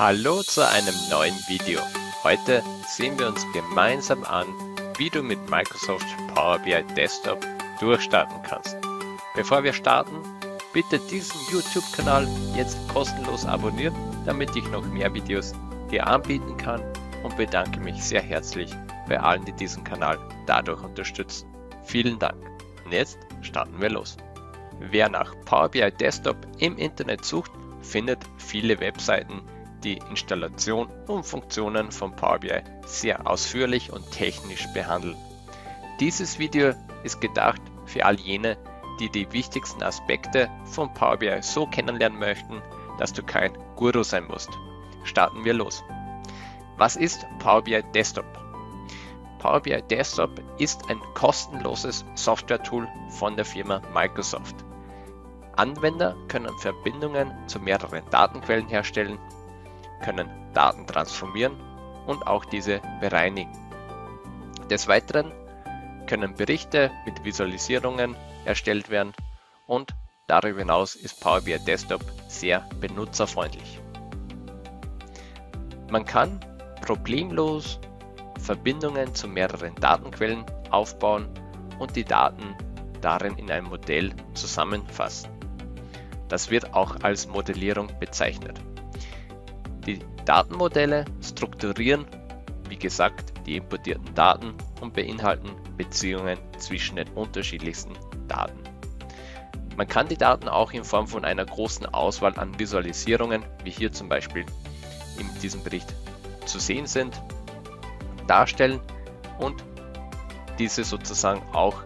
Hallo zu einem neuen Video. Heute sehen wir uns gemeinsam an, wie du mit Microsoft Power BI Desktop durchstarten kannst. Bevor wir starten, bitte diesen YouTube-Kanal jetzt kostenlos abonnieren, damit ich noch mehr Videos dir anbieten kann, und bedanke mich sehr herzlich bei allen, die diesen Kanal dadurch unterstützen. Vielen Dank. Und jetzt starten wir los. Wer nach Power BI Desktop im Internet sucht, findet viele Webseiten, die Installation und Funktionen von Power BI sehr ausführlich und technisch behandeln. Dieses Video ist gedacht für all jene, die die wichtigsten Aspekte von Power BI so kennenlernen möchten, dass du kein Guru sein musst. Starten wir los. Was ist Power BI Desktop? Power BI Desktop ist ein kostenloses Software-Tool von der Firma Microsoft. Anwender können Verbindungen zu mehreren Datenquellen herstellen, können Daten transformieren und auch diese bereinigen. Des Weiteren können Berichte mit Visualisierungen erstellt werden, und darüber hinaus ist Power BI Desktop sehr benutzerfreundlich. Man kann problemlos Verbindungen zu mehreren Datenquellen aufbauen und die Daten darin in ein Modell zusammenfassen. Das wird auch als Modellierung bezeichnet. Die Datenmodelle strukturieren, wie gesagt, die importierten Daten und beinhalten Beziehungen zwischen den unterschiedlichsten Daten. Man kann die Daten auch in Form von einer großen Auswahl an Visualisierungen, wie hier zum Beispiel in diesem Bericht zu sehen sind, darstellen und diese sozusagen auch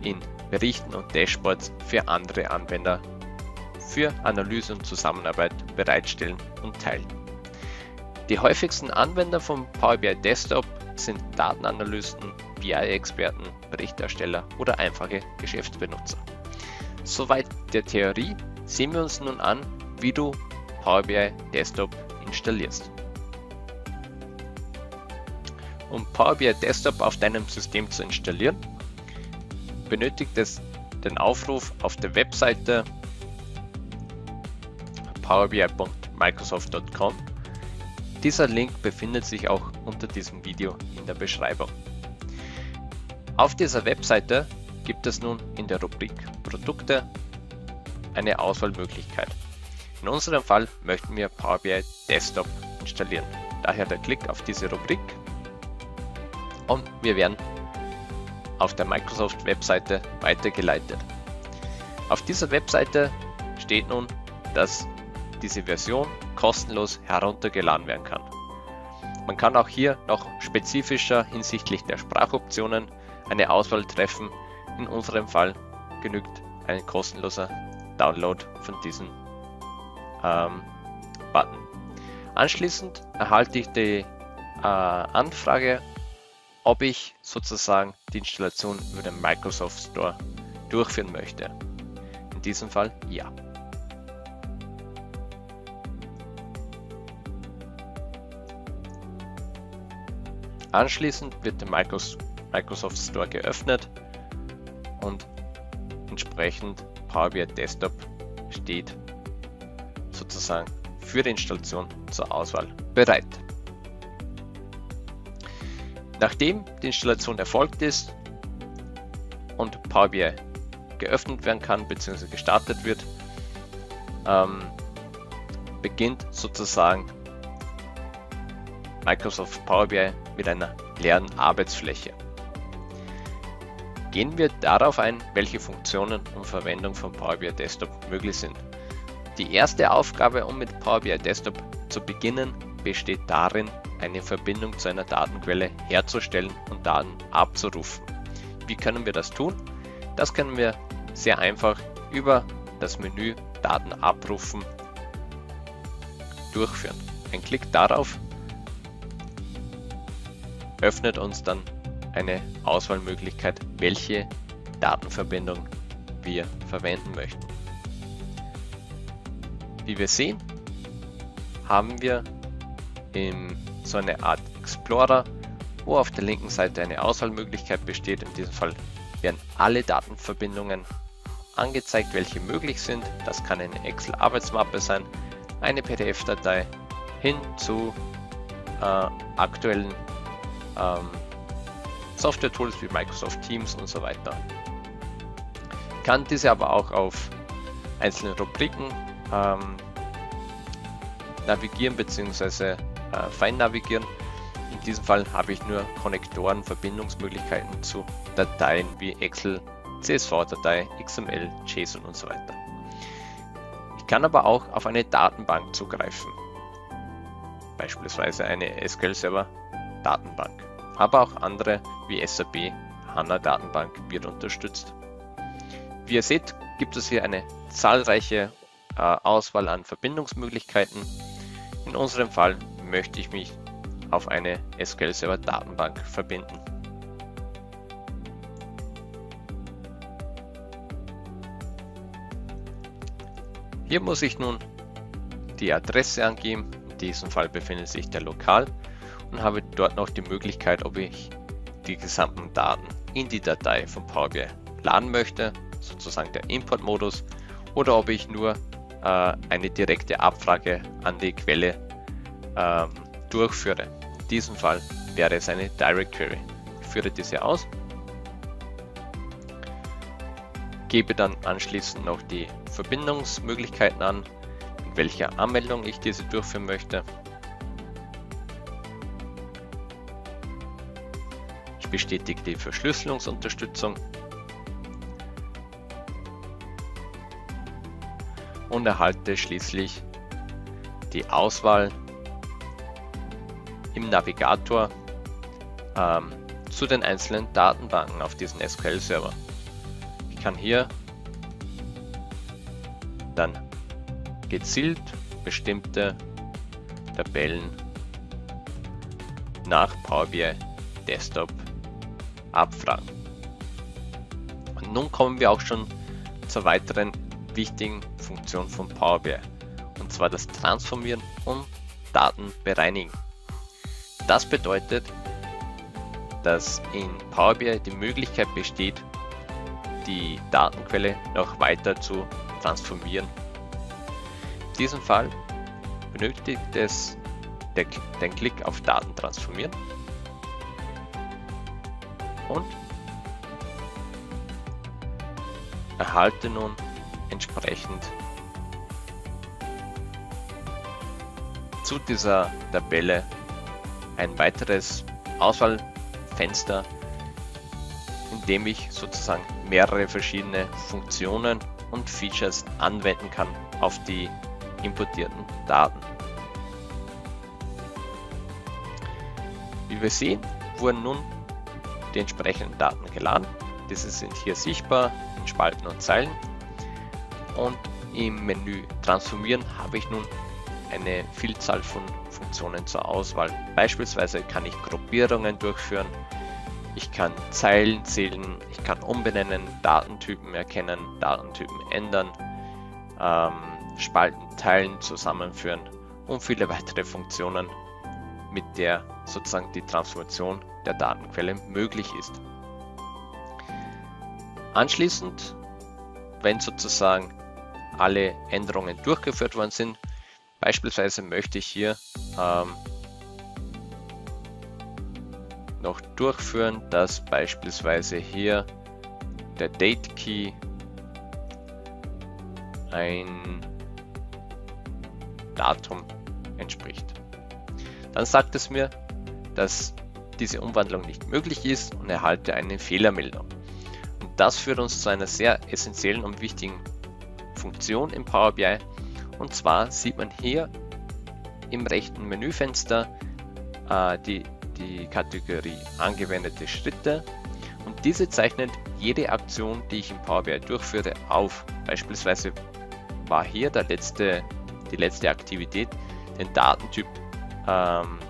in Berichten und Dashboards für andere Anwender für Analyse und Zusammenarbeit bereitstellen und teilen. Die häufigsten Anwender von Power BI Desktop sind Datenanalysten, BI-Experten, Berichtersteller oder einfache Geschäftsbenutzer. Soweit der Theorie. Sehen wir uns nun an, wie du Power BI Desktop installierst. Um Power BI Desktop auf deinem System zu installieren, benötigt es den Aufruf auf der Webseite powerbi.microsoft.com. Dieser Link befindet sich auch unter diesem Video in der Beschreibung. Auf dieser Webseite gibt es nun in der Rubrik Produkte eine Auswahlmöglichkeit. In unserem Fall möchten wir Power BI Desktop installieren. Daher der Klick auf diese Rubrik, und wir werden auf der Microsoft Webseite weitergeleitet. Auf dieser Webseite steht nun, dass diese Version kostenlos heruntergeladen werden kann. Man kann auch hier noch spezifischer hinsichtlich der Sprachoptionen eine Auswahl treffen. In unserem Fall genügt ein kostenloser Download von diesem Button. Anschließend erhalte ich die Anfrage, ob ich sozusagen die Installation über den Microsoft Store durchführen möchte. In diesem Fall ja. Anschließend wird der Microsoft Store geöffnet und entsprechend Power BI Desktop steht sozusagen für die Installation zur Auswahl bereit. Nachdem die Installation erfolgt ist und Power BI geöffnet werden kann bzw. gestartet wird, beginnt sozusagen Microsoft Power BI mit einer leeren Arbeitsfläche. Gehen wir darauf ein, welche Funktionen und Verwendung von Power BI Desktop möglich sind. Die erste Aufgabe, um mit Power BI Desktop zu beginnen, besteht darin, eine Verbindung zu einer Datenquelle herzustellen und Daten abzurufen. Wie können wir das tun? Das können wir sehr einfach über das Menü Daten abrufen durchführen. Ein Klick darauf öffnet uns dann eine Auswahlmöglichkeit, welche Datenverbindung wir verwenden möchten. Wie wir sehen, haben wir so eine Art Explorer, wo auf der linken Seite eine Auswahlmöglichkeit besteht. In diesem Fall werden alle Datenverbindungen angezeigt, welche möglich sind. Das kann eine Excel-Arbeitsmappe sein, eine PDF-Datei, hin zu aktuellen Software-Tools wie Microsoft Teams und so weiter. Ich kann diese aber auch auf einzelne Rubriken navigieren bzw. fein navigieren. In diesem Fall habe ich nur Konnektoren, Verbindungsmöglichkeiten zu Dateien wie Excel, CSV-Datei, XML, JSON und so weiter. Ich kann aber auch auf eine Datenbank zugreifen, beispielsweise eine SQL Server Datenbank, aber auch andere wie SAP HANA Datenbank wird unterstützt. Wie ihr seht, gibt es hier eine zahlreiche Auswahl an Verbindungsmöglichkeiten. In unserem Fall möchte ich mich auf eine SQL Server Datenbank verbinden. Hier muss ich nun die Adresse angeben, in diesem Fall befindet sich der Lokal, und habe dort noch die Möglichkeit, ob ich die gesamten Daten in die Datei von Power BI laden möchte, sozusagen der Import-Modus, oder ob ich nur eine direkte Abfrage an die Quelle durchführe. In diesem Fall wäre es eine Direct Query. Ich führe diese aus, gebe dann anschließend noch die Verbindungsmöglichkeiten an, in welcher Anmeldung ich diese durchführen möchte. Ich bestätige die Verschlüsselungsunterstützung und erhalte schließlich die Auswahl im Navigator zu den einzelnen Datenbanken auf diesen SQL Server. Ich kann hier dann gezielt bestimmte Tabellen nach Power BI Desktop abfragen. Und nun kommen wir auch schon zur weiteren wichtigen Funktion von Power BI, und zwar das Transformieren und Daten bereinigen. Das bedeutet, dass in Power BI die Möglichkeit besteht, die Datenquelle noch weiter zu transformieren. In diesem Fall benötigt es den Klick auf Daten transformieren und erhalte nun entsprechend zu dieser Tabelle ein weiteres Auswahlfenster, indem ich sozusagen mehrere verschiedene Funktionen und Features anwenden kann auf die importierten Daten. Wie wir sehen, wurden nun die entsprechenden Daten geladen. Diese sind hier sichtbar in Spalten und Zeilen. Und im Menü Transformieren habe ich nun eine Vielzahl von Funktionen zur Auswahl. Beispielsweise kann ich Gruppierungen durchführen. Ich kann Zeilen zählen, ich kann umbenennen, Datentypen erkennen, Datentypen ändern, Spalten teilen, zusammenführen und viele weitere Funktionen, mit der sozusagen die Transformation der Datenquelle möglich ist. Anschließend, wenn sozusagen alle Änderungen durchgeführt worden sind, beispielsweise möchte ich hier noch durchführen, dass beispielsweise hier der Date Key ein Datum entspricht. Dann sagt es mir, dass diese Umwandlung nicht möglich ist und erhalte eine Fehlermeldung. Und das führt uns zu einer sehr essentiellen und wichtigen Funktion im Power BI. Und zwar sieht man hier im rechten Menüfenster die Kategorie angewendete Schritte, und diese zeichnet jede Aktion, die ich im Power BI durchführe, auf. Beispielsweise war hier die letzte Aktivität, den Datentyp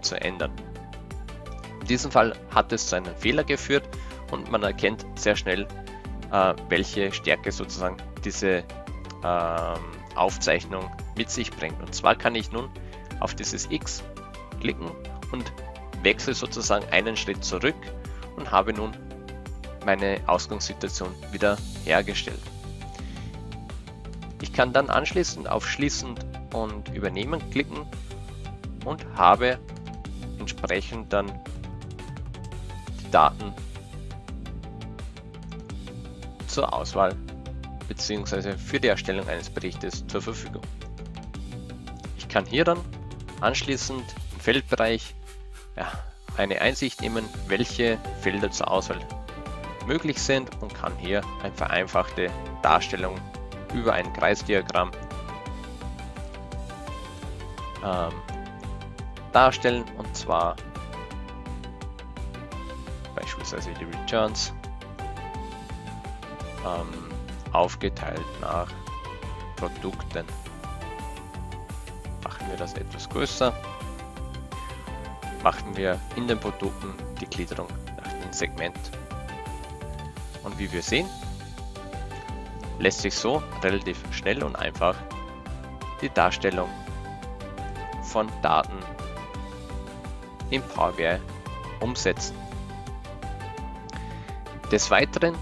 zu ändern. In diesem Fall hat es zu einem Fehler geführt, und man erkennt sehr schnell, welche Stärke sozusagen diese Aufzeichnung mit sich bringt. Und zwar kann ich nun auf dieses X klicken und wechsle sozusagen einen Schritt zurück und habe nun meine Ausgangssituation wieder hergestellt. Ich kann dann anschließend auf Schließen und Übernehmen klicken und habe entsprechend dann die Daten zur Auswahl bzw. für die Erstellung eines Berichtes zur Verfügung. Ich kann hier dann anschließend im Feldbereich eine Einsicht nehmen, welche Felder zur Auswahl möglich sind, und kann hier eine vereinfachte Darstellung über ein Kreisdiagramm darstellen, und zwar beispielsweise die Returns aufgeteilt nach Produkten. Machen wir das etwas größer, machen wir in den Produkten die Gliederung nach dem Segment, und wie wir sehen, lässt sich so relativ schnell und einfach die Darstellung von Daten in Power BI umsetzen. Des Weiteren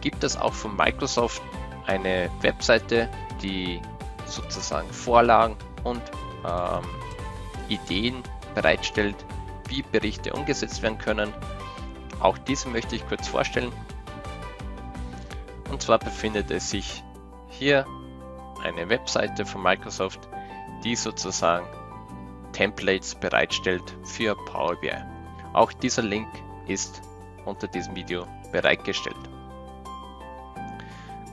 gibt es auch von Microsoft eine Webseite, die sozusagen Vorlagen und Ideen bereitstellt, wie Berichte umgesetzt werden können. Auch diese möchte ich kurz vorstellen. Und zwar befindet es sich hier eine Webseite von Microsoft, die sozusagen Templates bereitstellt für Power BI. Auch dieser Link ist unter diesem Video bereitgestellt.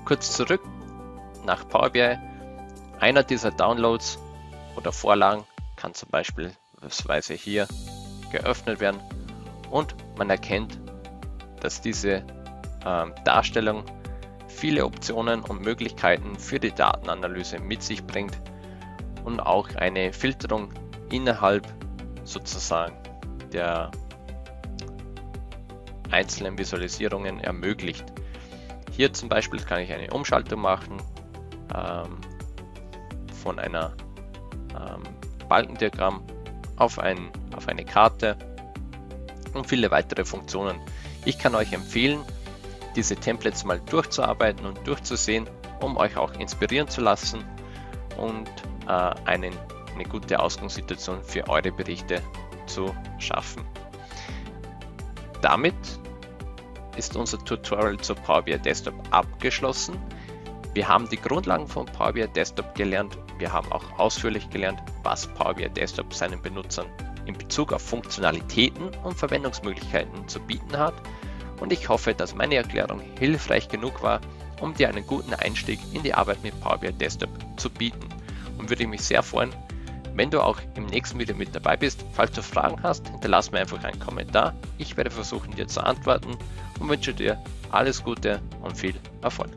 Kurz zurück nach Power BI. Einer dieser Downloads oder Vorlagen kann zum Beispiel hier geöffnet werden, und man erkennt, dass diese Darstellung viele Optionen und Möglichkeiten für die Datenanalyse mit sich bringt und auch eine Filterung innerhalb sozusagen der einzelnen Visualisierungen ermöglicht. Hier zum Beispiel kann ich eine Umschaltung machen von einer Balkendiagramm auf eine Karte und viele weitere Funktionen. Ich kann euch empfehlen, diese Templates mal durchzuarbeiten und durchzusehen, um euch auch inspirieren zu lassen und eine gute Ausgangssituation für eure Berichte zu schaffen. Damit ist unser Tutorial zu Power BI Desktop abgeschlossen. Wir haben die Grundlagen von Power BI Desktop gelernt. Wir haben auch ausführlich gelernt, was Power BI Desktop seinen Benutzern in Bezug auf Funktionalitäten und Verwendungsmöglichkeiten zu bieten hat. Und ich hoffe, dass meine Erklärung hilfreich genug war, um dir einen guten Einstieg in die Arbeit mit Power BI Desktop zu bieten. Und würde mich sehr freuen, wenn du auch im nächsten Video mit dabei bist. Falls du Fragen hast, hinterlass mir einfach einen Kommentar. Ich werde versuchen, dir zu antworten, und wünsche dir alles Gute und viel Erfolg.